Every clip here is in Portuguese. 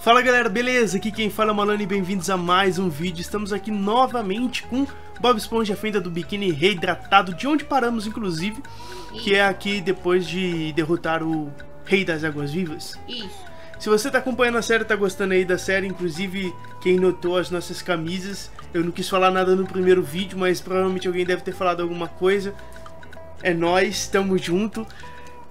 Fala galera, beleza? Aqui quem fala é o Manani e bem-vindos a mais um vídeo. Estamos aqui novamente com Bob Esponja, Fenda do Biquíni reidratado, de onde paramos inclusive, que é aqui depois de derrotar o Rei das Águas Vivas. Isso. Se você tá acompanhando a série, tá gostando aí da série, inclusive quem notou as nossas camisas, eu não quis falar nada no primeiro vídeo, mas provavelmente alguém deve ter falado alguma coisa. É nóis, tamo junto.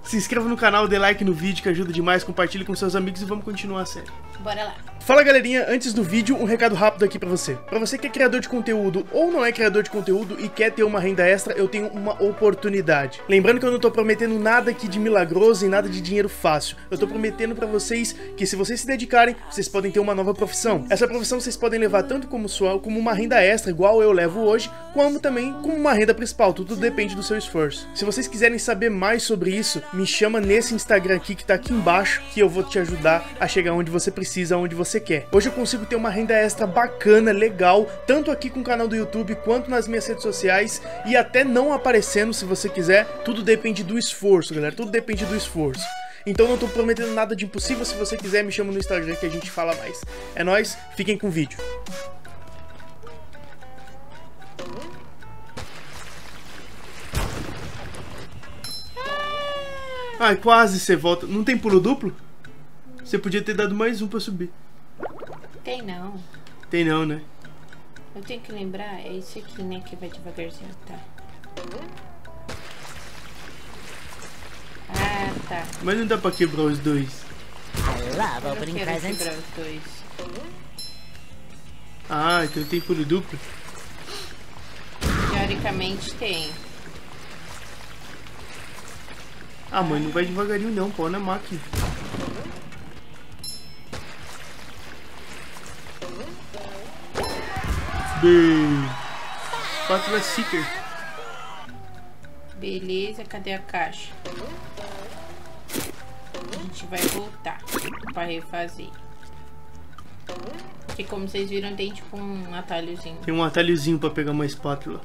Se inscreva no canal, dê like no vídeo que ajuda demais, compartilhe com seus amigos e vamos continuar a série. Bora lá. Fala galerinha, antes do vídeo um recado rápido aqui pra você. Pra você que é criador de conteúdo ou não é criador de conteúdo e quer ter uma renda extra, eu tenho uma oportunidade. Lembrando que eu não tô prometendo nada aqui de milagroso e nada de dinheiro fácil. Eu tô prometendo pra vocês que se vocês se dedicarem, vocês podem ter uma nova profissão. Essa profissão vocês podem levar tanto como uma renda extra, igual eu levo hoje, como também como uma renda principal, tudo depende do seu esforço. Se vocês quiserem saber mais sobre isso, me chama nesse Instagram aqui que tá aqui embaixo, que eu vou te ajudar a chegar onde você precisa, onde você quer. Hoje eu consigo ter uma renda extra bacana, legal, tanto aqui com o canal do YouTube, quanto nas minhas redes sociais, e até não aparecendo se você quiser. Tudo depende do esforço, galera, tudo depende do esforço. Então não tô prometendo nada de impossível, se você quiser me chama no Instagram que a gente fala mais. É nóis, fiquem com o vídeo. Ai, quase você volta. Não tem pulo duplo? Você podia ter dado mais um pra subir. Tem não. Tem não, né? Eu tenho que lembrar, é isso aqui, né, que vai devagarzinho, tá? Ah, tá. Mas não dá pra quebrar os dois. Ah lá, vou brincar antes. Quebrar os dois. Ah, então tem pulo duplo? Teoricamente tem. Ah, mãe, não vai devagarinho não, pô, na máquina. Bem... Pátula Seeker. Beleza, cadê a caixa? A gente vai voltar pra refazer. Porque como vocês viram, tem tipo um atalhozinho. Tem um atalhozinho pra pegar uma espátula.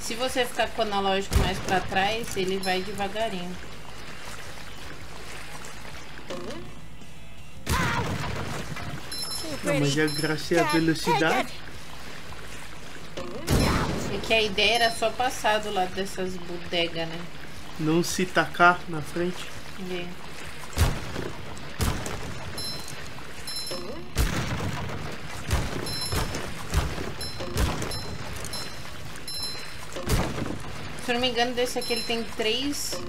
Se você ficar com o analógico mais pra trás, ele vai devagarinho. Não, mas a graça é a velocidade. É que a ideia era só passar do lado dessas bodegas, né? Não se tacar na frente. É. Se eu não me engano, desse aqui ele tem 3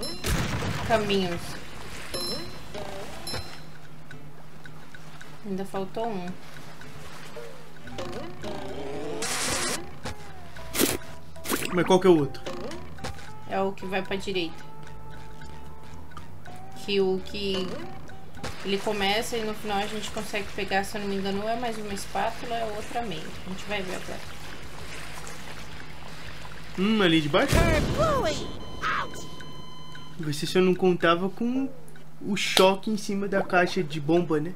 caminhos. Ainda faltou um. Mas qual que é o outro? É o que vai pra direita. Que o que... Ele começa e no final a gente consegue pegar, se eu não me engano, ou é mais uma espátula, é outra meia. A gente vai ver agora. Ali de baixo? Você só não contava com o choque em cima da caixa de bomba, né?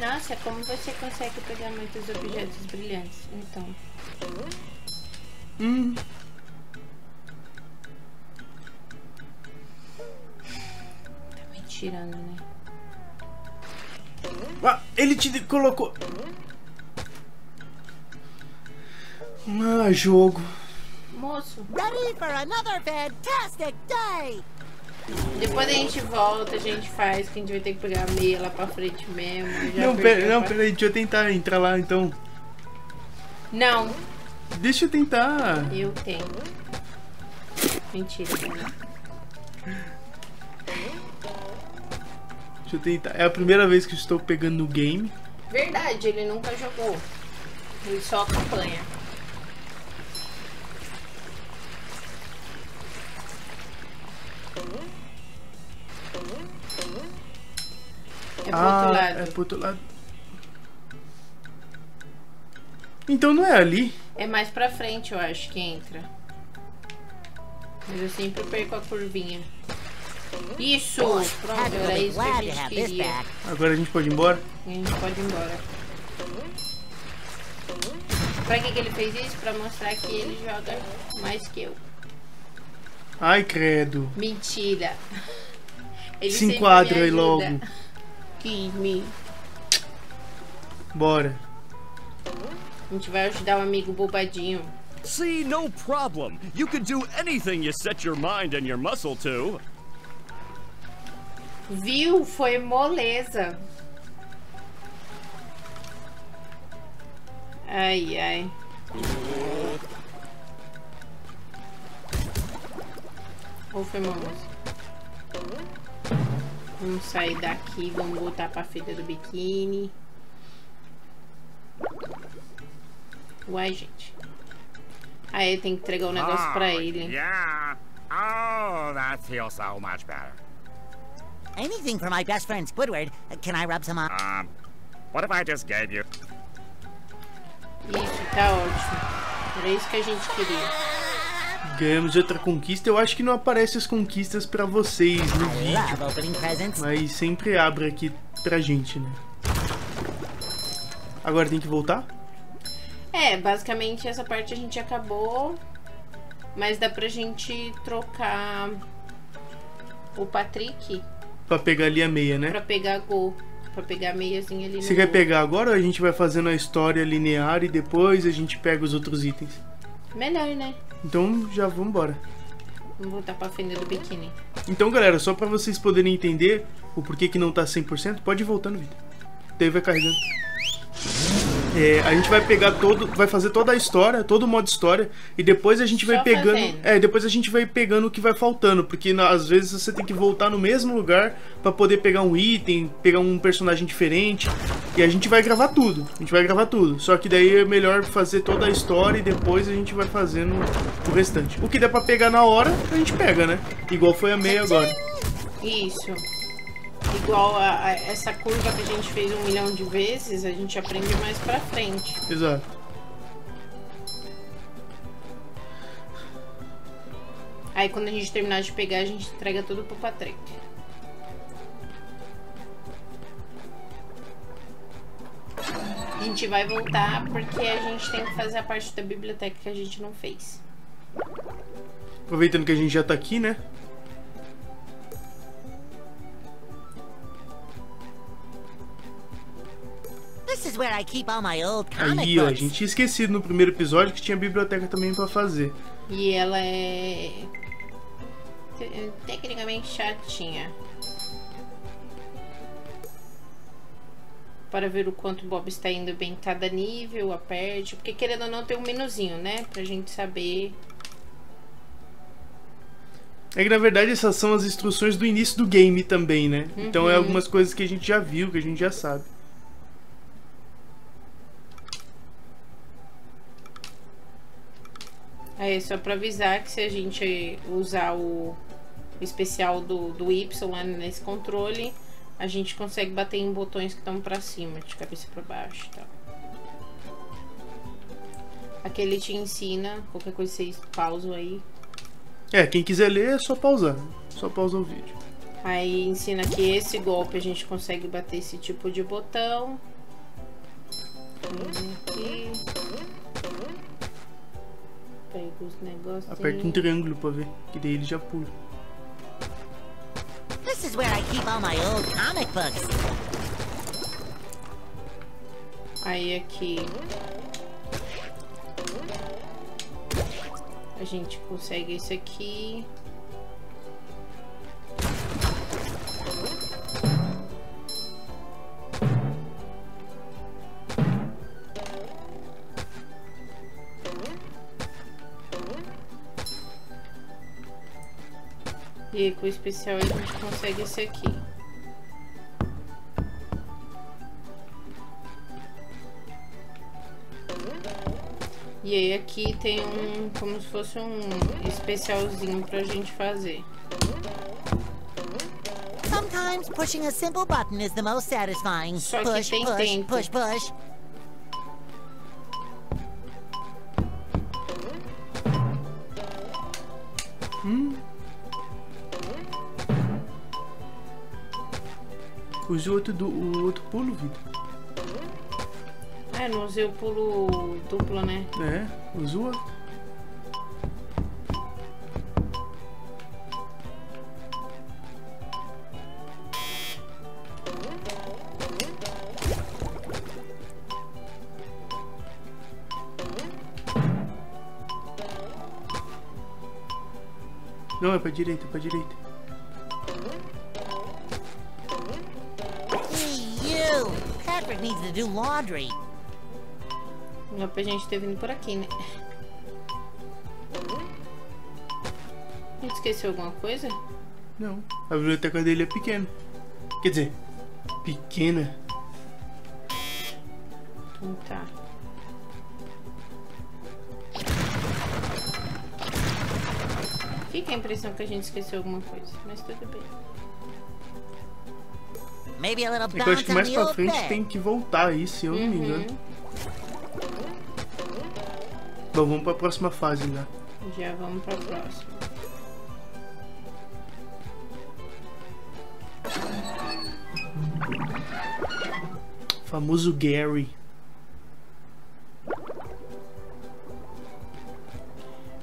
Nossa, como você consegue pegar muitos objetos brilhantes, então. Tá me tirando, né? Ah, ele te colocou... Ah, jogo. Moço. Ready for another fantastic day. Depois a gente volta, a gente faz, que a gente vai ter que pegar a meia lá pra frente mesmo. Não, peraí, deixa eu tentar entrar lá então. Não. Deixa eu tentar. Eu tenho. Mentira. Deixa eu tentar. É a primeira vez que eu estou pegando no game. Verdade, ele nunca jogou. Ele só acompanha. É pro outro lado. É pro outro lado. Então não é ali. É mais pra frente, eu acho, que entra. Mas eu sempre perco a curvinha. Isso! Pronto, era isso que a gente queria. Agora a gente pode ir embora? A gente pode ir embora. Pra que ele fez isso? Pra mostrar que ele joga mais que eu. Ai, credo. Mentira. Ele se enquadra aí logo. Give me. Bora. A gente vai ajudar o amigo bobadinho. See, no problem. You can do anything you set your mind and your muscle to. Viu? Foi moleza. Ai, ai. Ou foi moleza? Vamos sair daqui, vamos voltar pra Fenda do Biquíni. Uai, gente. Aí tem que entregar um negócio pra ele. Yeah. Oh, that feels so much better. Anything for my best friend Squidward. Can I rub some on? What if I just gave you? Isso, tá ótimo. Era isso que a gente queria. Ganhamos outra conquista. Eu acho que não aparece as conquistas pra vocês no vídeo, mas sempre abre aqui pra gente, né? Agora tem que voltar? É, basicamente essa parte a gente acabou, mas dá pra gente trocar o Patrick pra pegar ali a meia, né? Pra pegar gol, pra pegar a meiazinha ali. Você quer pegar agora ou a gente vai fazendo a história linear e depois a gente pega os outros itens? Melhor, né? Então já vamos embora. Vamos voltar pra Fenda do Biquíni. Então galera, só pra vocês poderem entender o porquê que não tá 100%, pode ir voltando o vídeo. Daí vai carregando. É, a gente vai pegar todo, vai fazer toda a história, todo o modo história, e depois a gente vai depois a gente vai pegando o que vai faltando, porque às vezes você tem que voltar no mesmo lugar pra poder pegar um item, pegar um personagem diferente, e a gente vai gravar tudo, só que daí é melhor fazer toda a história e depois a gente vai fazendo o restante. O que der pra pegar na hora, a gente pega, né? Igual foi a meia agora. Isso. Igual a essa curva que a gente fez 1 milhão de vezes, a gente aprende mais pra frente. Exato. Aí quando a gente terminar de pegar, a gente entrega tudo pro Patrick. A gente vai voltar porque a gente tem que fazer a parte da biblioteca que a gente não fez. Aproveitando que a gente já tá aqui, né? Aí, ó, a gente tinha esquecido no primeiro episódio que tinha biblioteca também pra fazer. E ela é... tecnicamente chatinha. Para ver o quanto o Bob está indo bem em cada nível, aperte. Porque querendo ou não tem um menuzinho, né? Pra gente saber. É que na verdade essas são as instruções do início do game também, né? Uhum. Então é algumas coisas que a gente já viu, que a gente já sabe. É só pra avisar que se a gente usar o especial do Y nesse controle, a gente consegue bater em botões que estão pra cima, de cabeça pra baixo e tal. Aqui ele te ensina, qualquer coisa vocês pausam aí. É, quem quiser ler é só pausar, só pausa o vídeo. Aí ensina que esse golpe a gente consegue bater esse tipo de botão. Aqui. Pega os negócios. Aperta um triângulo pra ver, que daí ele já pula. This is where I keep all my old comic books. Aí aqui a gente consegue esse aqui. E com o especial a gente consegue esse aqui. E aí aqui tem um, como se fosse um especialzinho pra gente fazer. Sometimes pushing a simple button is the most satisfying. Só que push, tem push, tempo. Push, push. Usei o outro pulo, Vitor. É, não usei o pulo duplo, né? É, usou o outro. Não, é pra direita, é pra direita. Hey, you! Patrick needs to do laundry. Não é pra gente ter vindo por aqui, né? A gente esqueceu alguma coisa? Não. A biblioteca dele é pequena. Quer dizer, pequena. Então tá. Fica a impressão que a gente esqueceu alguma coisa, mas tudo bem. Eu acho que mais pra frente tem que voltar aí, se eu não me engano. Bom, vamos pra próxima fase, né? Já vamos pra próxima. Famoso Gary.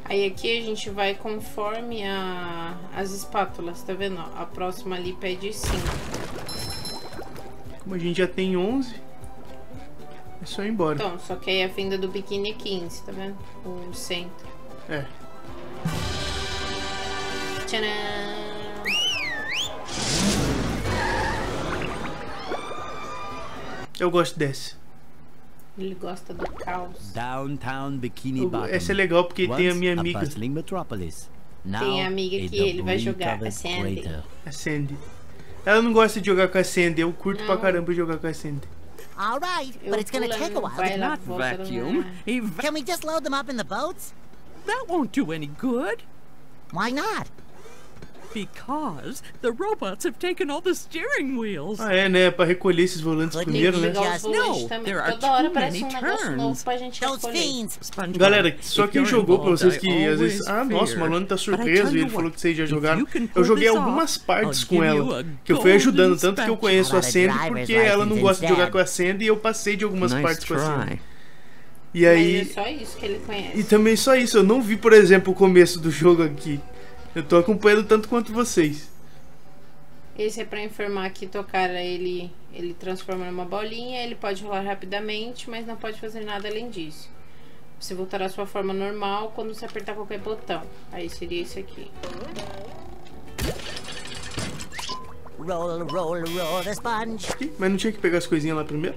Aí aqui a gente vai conforme as espátulas, tá vendo? A próxima ali pede 5. Como a gente já tem 11, é só ir embora. Então, só que aí a Fenda do Biquíni é 15, tá vendo? O centro. É. Tcharam! Eu gosto desse. Ele gosta do caos. Downtown Bikini Bottom. Essa é legal porque tem a minha amiga. Tem a amiga que ele vai jogar, a Sandy. A Sandy. Ela não gosta de jogar com a Sandy. Eu curto pra caramba jogar com a Sandy. All right, but it's gonna take a while. It's not vacuum. Can we just load them up in the boats? That won't do any good. Why not? Because the robots have taken all the steering wheels. Ah, é, né? Para recolher esses volantes primeiro, né? Não, there are too many turns. Galera, só quem jogou, para vocês que às vezes... Ah, nossa, o Malone tá surpreso e ele falou que vocês já jogaram. Eu joguei algumas partes com ela, que eu fui ajudando, tanto que eu conheço a Sandy, porque ela não gosta de jogar com a Sandy e eu passei de algumas partes com a Sandy. E aí... Mas é só isso que ele conhece. E também só isso, eu não vi, por exemplo, o começo do jogo aqui. Eu tô acompanhando tanto quanto vocês. Esse é pra informar que tocar ele transforma numa bolinha, ele pode rolar rapidamente, mas não pode fazer nada além disso. Você voltará à sua forma normal quando você apertar qualquer botão. Aí seria isso aqui. Roll, roll, roll the sponge. Mas não tinha que pegar as coisinhas lá primeiro?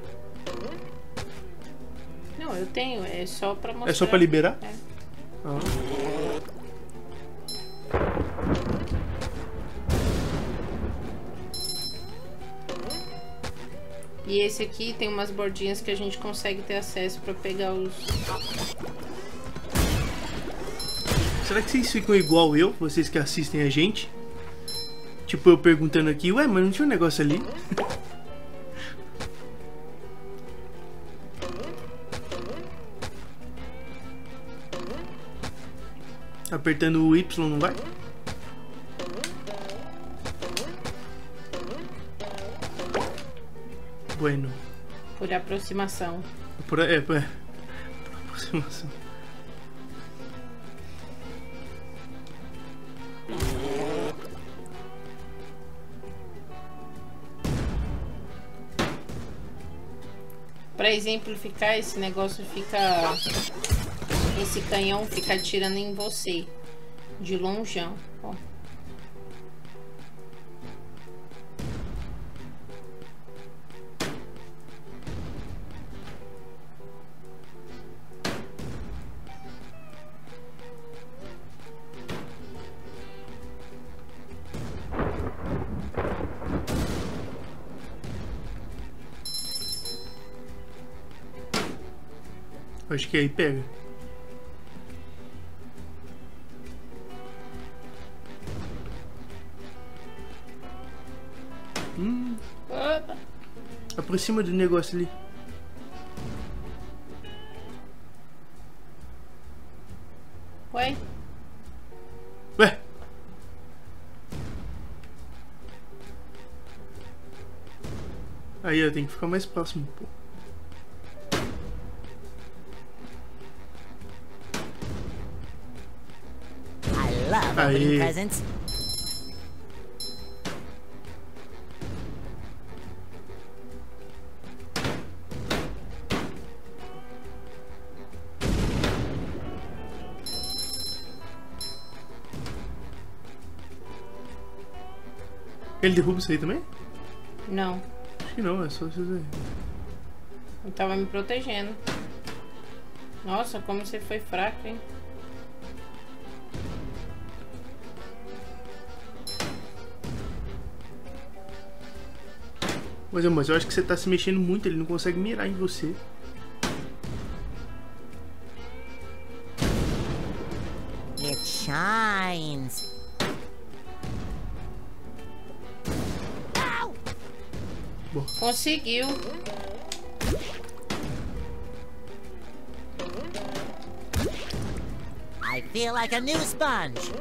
Não, eu tenho, é só pra mostrar. É só pra liberar? É. Ah. E esse aqui tem umas bordinhas que a gente consegue ter acesso pra pegar os... Será que vocês ficam igual eu, vocês que assistem a gente? Tipo eu perguntando aqui, ué, mas não tinha um negócio ali? Apertando o Y não vai? Bueno. Por aproximação. Por aproximação. Para exemplificar, esse negócio fica... Esse canhão fica atirando em você. De longeão, ó. Acho que aí pega. Aproxima do negócio ali. Ué? Ué? Aí eu tenho que ficar mais próximo, pô. Aí. Ele derruba isso aí também? Não. Acho que não, é só isso aí. Eu tava me protegendo. Nossa, como você foi fraco, hein? Mas eu acho que você tá se mexendo muito, ele não consegue mirar em você. It shines. Boa. Conseguiu. I feel like a new sponge.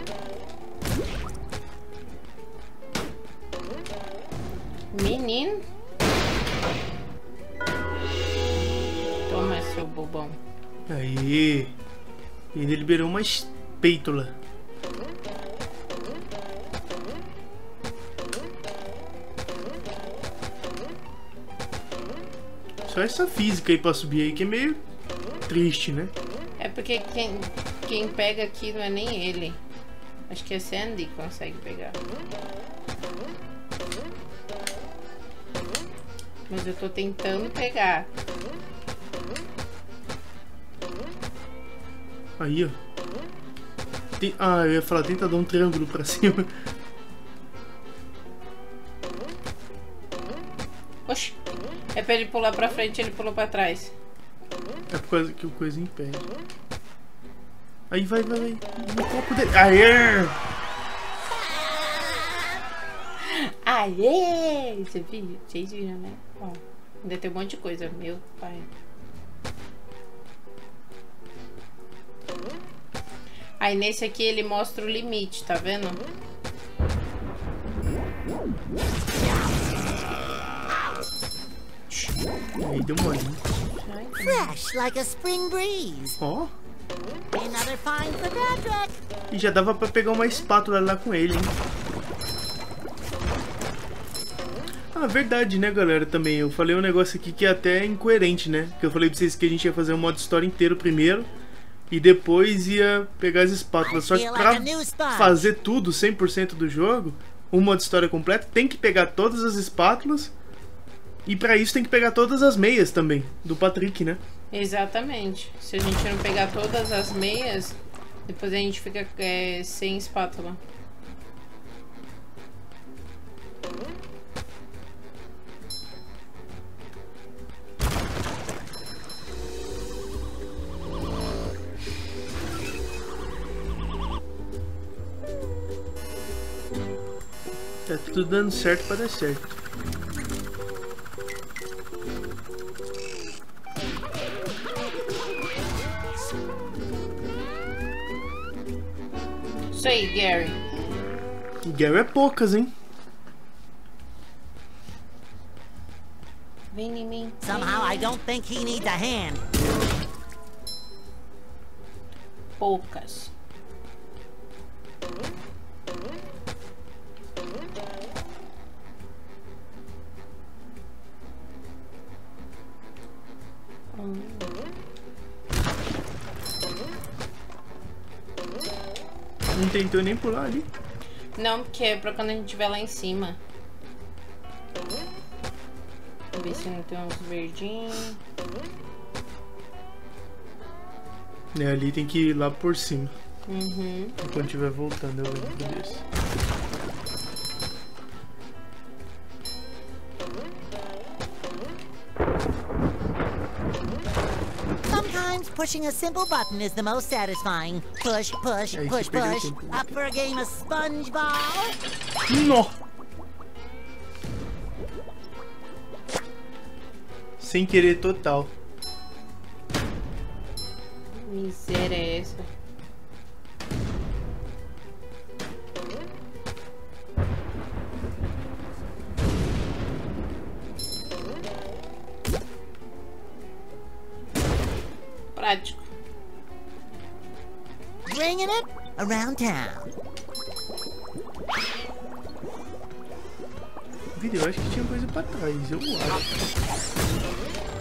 Menino. Toma, seu bobão. Aí. Ele liberou uma peitola. Só essa física aí pra subir aí que é meio triste, né? É porque quem pega aqui não é nem ele. Acho que é Sandy que consegue pegar. Mas eu tô tentando pegar. Aí, ó. Ah, eu ia falar, tenta dar um triângulo pra cima. Oxi. É pra ele pular pra frente, ele pulou pra trás. É por causa que o coisa impede. Aí vai, vai, vai. No corpo dele. Aê! Aê! Você viu? Vocês viram, né? Ó, ainda tem um monte de coisa. Meu pai. Aí nesse aqui ele mostra o limite, tá vendo? Aí deu mole. Fresh like a spring breeze. Ó. Another find for Patrick. E já dava pra pegar uma espátula lá com ele, hein? Ah, verdade, né, galera? Também eu falei um negócio aqui que é até incoerente, né? Que eu falei pra vocês que a gente ia fazer um modo história inteiro primeiro. E depois ia pegar as espátulas. Só que pra fazer tudo, 100% do jogo, um modo história completo, tem que pegar todas as espátulas. E pra isso tem que pegar todas as meias também, do Patrick, né? Exatamente. Se a gente não pegar todas as meias, depois a gente fica sem espátula. Tá tudo dando certo para dar certo. Isso aí, Gary. Gary é poucas, hein? Vem em mim. Somehow I don't think he needs a hand. Poucas. Não tentou nem pular ali. Não, porque é pra quando a gente estiver lá em cima. Vou ver se não tem uns verdinhos. É, ali tem que ir lá por cima. Uhum. Enquanto estiver voltando, eu lembro disso. Pushing a simple button is the most satisfying. Push, push, push, push. Up for a game of SpongeBob? No. Sem querer total. Miséria é essa. Bringing it around town. Vídeo, eu acho que tinha coisa pra trás, eu acho.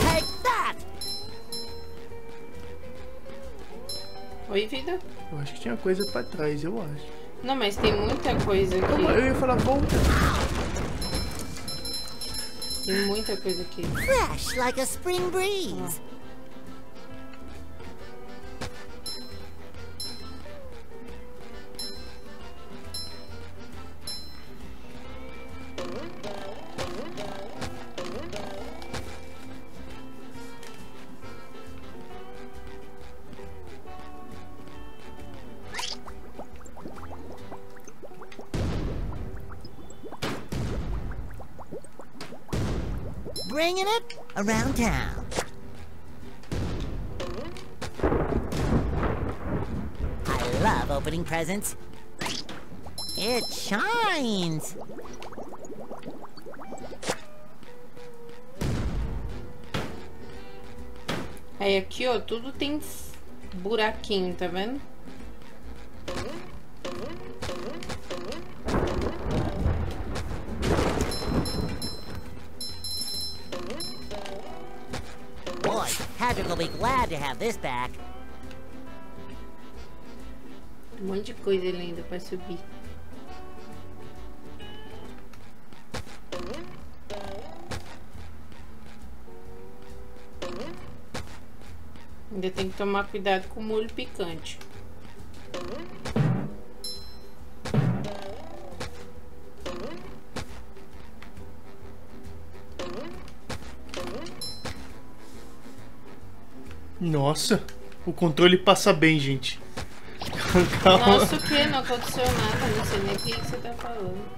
Take that! Oi, vida. Eu acho que tinha coisa pra trás, eu acho. Não, mas tem muita coisa aqui. Como? Eu ia falar volta. Tem muita coisa aqui. Fresh like a spring breeze. Bringing it around town. I love opening presents. It shines. Aí aqui, ó, tudo tem buraquinho, tá vendo? Patrick will be glad to have this back. Um monte de coisa linda para subir. Ainda tem que tomar cuidado com o molho picante. Nossa, o controle passa bem, gente. Calma. Nossa, o que? Não aconteceu nada, não sei nem o que você tá falando.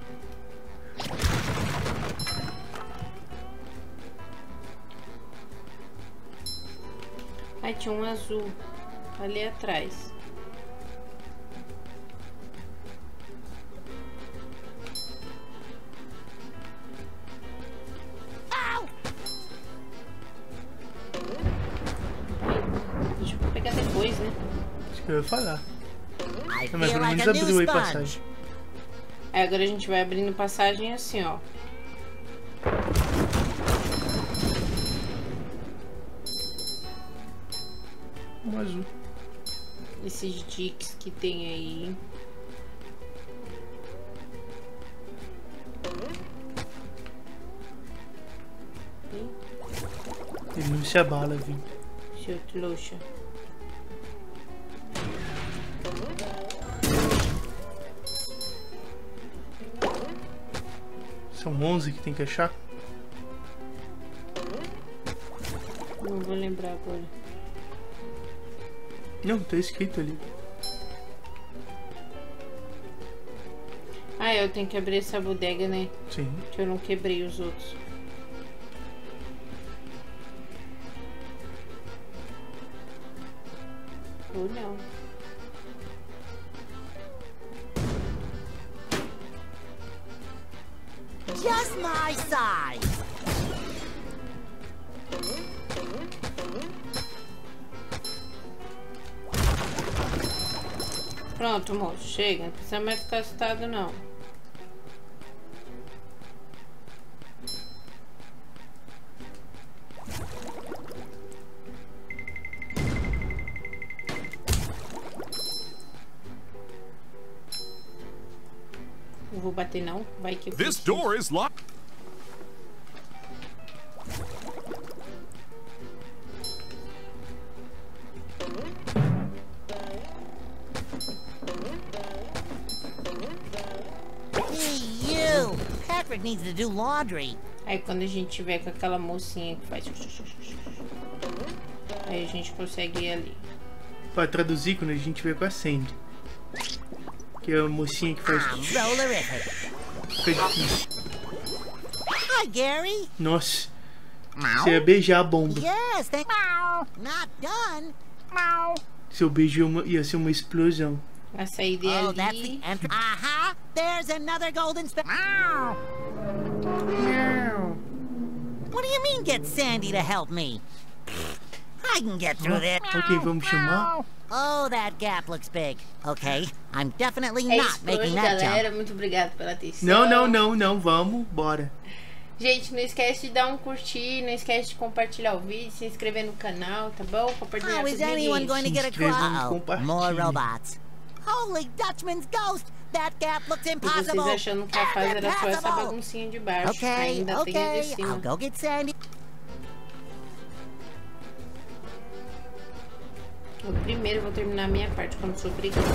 Ai, tinha um azul ali atrás. Eu ia falar. Mas pelo menos abriu aí passagem. É, agora a gente vai abrindo passagem assim, ó. Um azul. Esses dicks que tem aí. Ele não se abala, viu? Seu trouxa. São 11 que tem que achar? Não vou lembrar agora. Não, tá escrito ali. Ah, eu tenho que abrir essa bodega, né? Sim. Que eu não quebrei os outros. Ou não. Just my size. Pronto, amor, chega. Não precisa mais ficar assustado, não. Não vou bater não, vai que eu this door is locked. You, Patrick needs to do laundry. Aí quando a gente tiver com aquela mocinha que faz, aí a gente consegue ir ali. Para traduzir, quando a gente vê com a Sandy. Que é a mocinha que faz. Fica difícil. Hi, Gary. Nossa. Você ia beijar a bomba. Yes, thank you. Not done. Seu beijo ia ser uma explosão. A saída é ali. Aha, there's another golden star. What do you mean get Sandy to help me? I can get through this. Ok, vamos chamar. Oh, that gap looks big. Okay, I'm definitely not making that jump. Galera, muito obrigado pela atenção. Não, vamos, bora. Gente, não esquece de dar um curtir, não esquece de compartilhar o vídeo, se inscrever no canal, tá bom? Compartilhar com os amigos. More robots. Holy Dutchman's ghost. E vocês achando que a fase era só essa baguncinha de baixo. Ainda tem a de cima. I'll go get Sandy. Eu primeiro vou terminar a minha parte quando sou obrigada.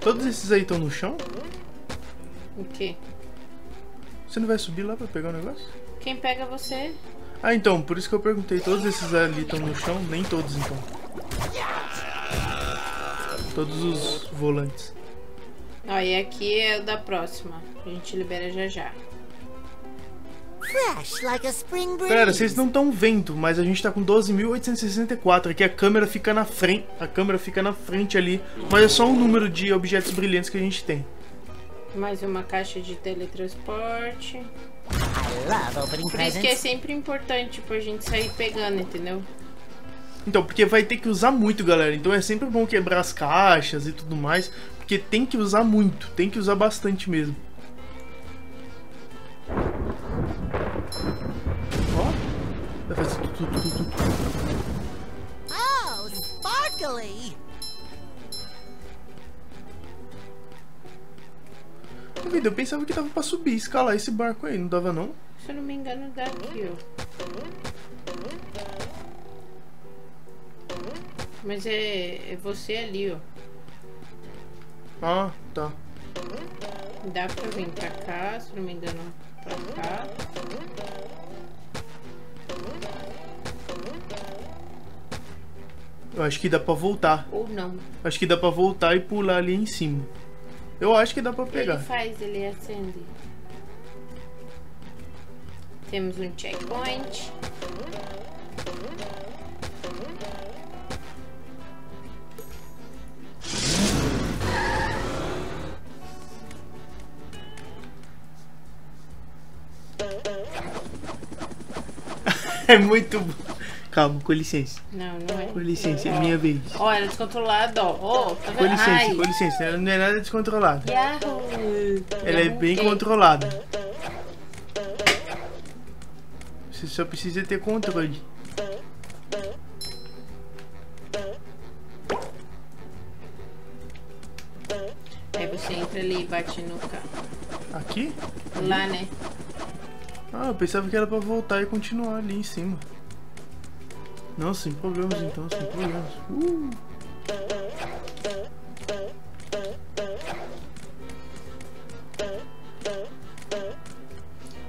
Todos esses aí estão no chão? O quê? Você não vai subir lá pra pegar o negócio? Quem pega é você. Ah, então, por isso que eu perguntei, todos esses ali estão no chão? Nem todos, então. Todos os volantes. Ó, e aqui é o da próxima. A gente libera já já. Galera, vocês não estão vendo, mas a gente tá com 12.864. Aqui a câmera fica na frente. A câmera fica na frente ali. Mas é só o número de objetos brilhantes que a gente tem. Mais uma caixa de teletransporte. Por isso que é sempre importante pra gente sair pegando, entendeu? Então, porque vai ter que usar muito, galera. Então é sempre bom quebrar as caixas e tudo mais. Porque tem que usar muito, tem que usar bastante mesmo. Ó, vai fazer tudo. Oh, sparkly! Eu pensava que dava pra subir, escalar esse barco aí, não dava não? Se eu não me engano dá aqui, ó. Mas é você ali, ó. Ah, tá. Dá pra vir pra cá, se eu não me engano, pra cá. Eu acho que dá pra voltar. Ou não. Acho que dá pra voltar e pular ali em cima. Eu acho que dá pra pegar. Ele acende. Temos um checkpoint. É muito bom. Calma, com licença. Não, não é. Com licença, é minha vez. Ó, era descontrolada, ó. Tá vendo? Com licença, ai, com licença. Ela não é nada descontrolada. Yahoo. Ela é bem controlada. Você só precisa ter controle. Aí você entra ali e bate no carro. Aqui? Lá, né? Ah, eu pensava que era pra voltar e continuar ali em cima. Não, sem problemas então, sem problemas.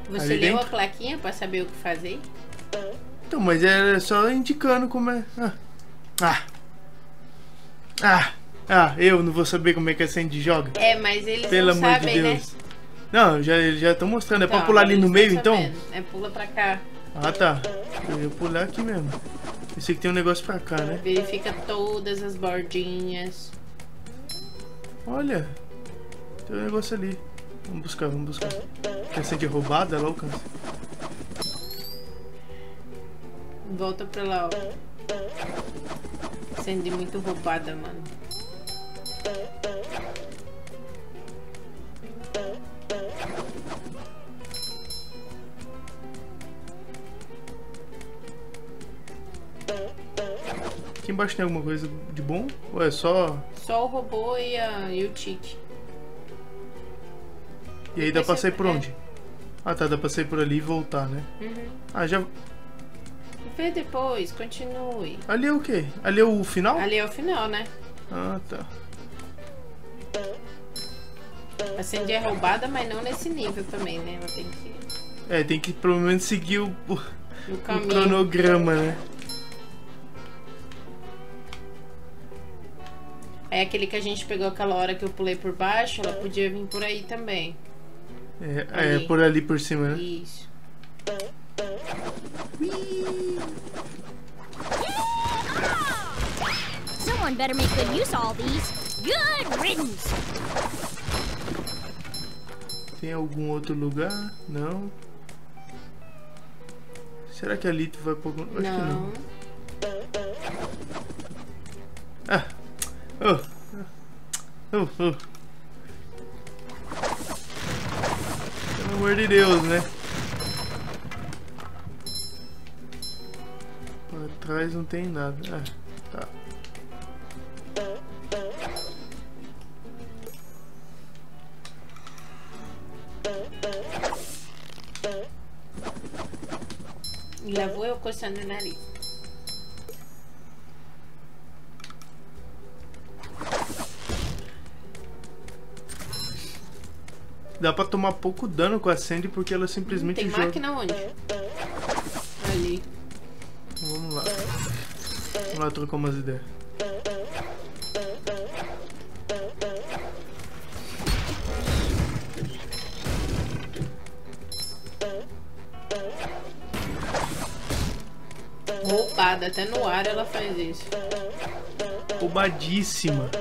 Você ali leu dentro a plaquinha pra saber o que fazer? Então, mas era só indicando como é. Eu não vou saber como é que a Sandy joga. É, mas eles pelo não amor sabem, de Deus, né? Não, já estão mostrando. Então, é pra pular ali no meio, então? É, pula pra cá. Ah, tá. Eu ia pular aqui mesmo. Eu sei que tem um negócio pra cá, né? Verifica todas as bordinhas. Olha, tem um negócio ali. Vamos buscar. Quer ser de roubada? Ela alcança. Volta pra lá, ó. Sandy muito roubada, mano. Aqui embaixo tem alguma coisa de bom? Ou é só... Só o robô e o tique. E aí dá pra sair por onde? Ah tá, dá pra sair por ali e voltar, né? Uhum. Ah, já... Vê depois, continue. Ali é o quê? Ali é o final? Ali é o final, né? Ah, tá. A Sandy é roubada, mas não nesse nível também, né? Ela tem que... É, tem que pelo menos seguir o cronograma, né? É aquele que a gente pegou aquela hora que eu pulei por baixo, ela podia vir por aí também. É por ali por cima, né? Isso. Someone better make good use of all these. Good riddance. Tem algum outro lugar? Não. Será que ali tu vai por algum... Acho que não. Ah. Oh. Pelo amor de Deus, né? Por trás não tem nada. Ah, tá. Já vou eu coçando o nariz. Dá pra tomar pouco dano com a Sandy porque ela simplesmente joga. Tem máquina onde? Ali. Vamos lá. Vamos lá trocar umas ideias. Roubada, até no ar ela faz isso. Roubadíssima.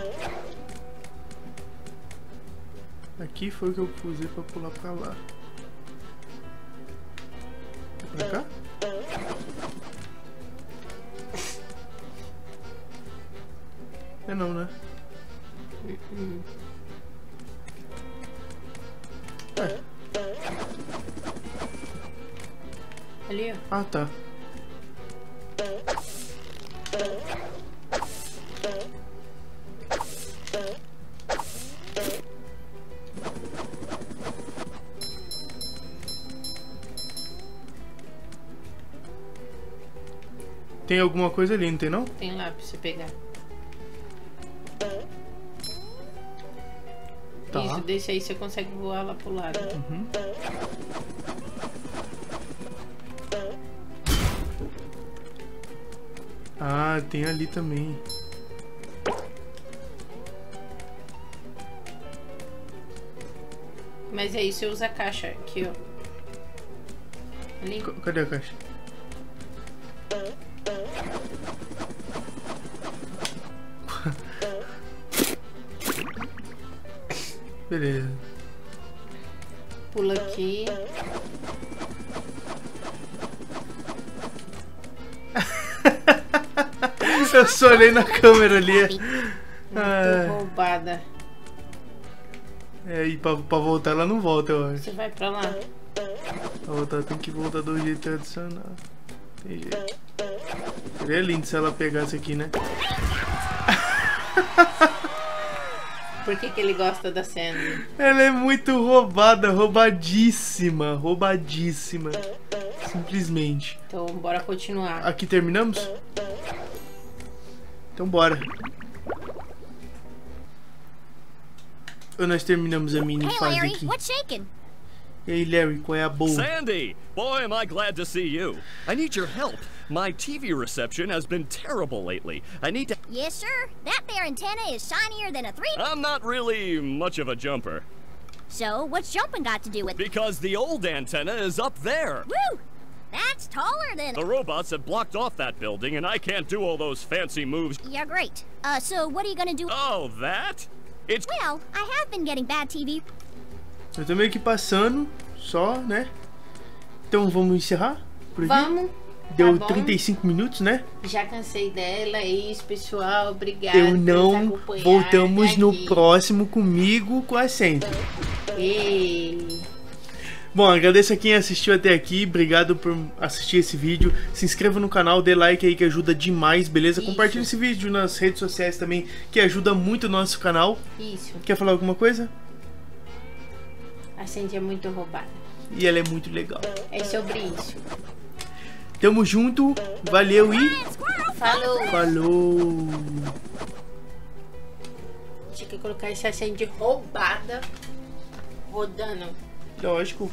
Aqui foi o que eu usei pra pular pra lá. Pra cá? É não, né? É. Ali, ó. Ah, tá. Tem alguma coisa ali, não tem não? Tem lá pra você pegar. Tá. Isso, deixa aí, você consegue voar lá pro lado. Uhum. Ah, tem ali também. Mas aí você usa a caixa aqui, ó. Ali. Cadê a caixa? Beleza. Pula aqui. Eu só olhei na câmera ali. Muito roubada. É, e pra voltar ela não volta, eu acho. Você vai pra lá. Pra voltar tem que voltar do jeito tradicional. Tem jeito. Seria lindo se ela pegasse aqui, né? Por que que ele gosta da Sandy? Ela é muito roubada, roubadíssima, roubadíssima. Simplesmente. Então bora continuar. Aqui terminamos? Então bora. Nós terminamos a mini fase aqui. E aí, Larry, qual é a boa? Sandy, boy, am I glad to see you. I need your help. My TV reception has been terrible lately. I need to... Yes, sir. That there antenna is shinier than a three... I'm not really much of a jumper. So, what's jumping got to do with... Because the old antenna is up there. Woo! That's taller than... The robots have blocked off that building, and I can't do all those fancy moves. Yeah, great. So what are you gonna do... Oh, that? It's... Well, I have been getting bad TV... Eu tô meio que passando, só, né? Então vamos encerrar? Por aqui? Vamos. Deu tá 35 minutos, né? Já cansei dela, é isso, pessoal. Obrigada. Eu não. Por voltamos aqui. No próximo comigo com a Sandy. Ei. Bom, agradeço a quem assistiu até aqui. Obrigado por assistir esse vídeo. Se inscreva no canal, dê like aí que ajuda demais, beleza? Isso. Compartilhe esse vídeo nas redes sociais também, que ajuda muito o nosso canal. Isso. Quer falar alguma coisa? A Sandy é muito roubada. E ela é muito legal. É sobre isso. Tamo junto, valeu e... Falou! Falou! Tinha que colocar essa Sandy roubada rodando. Lógico.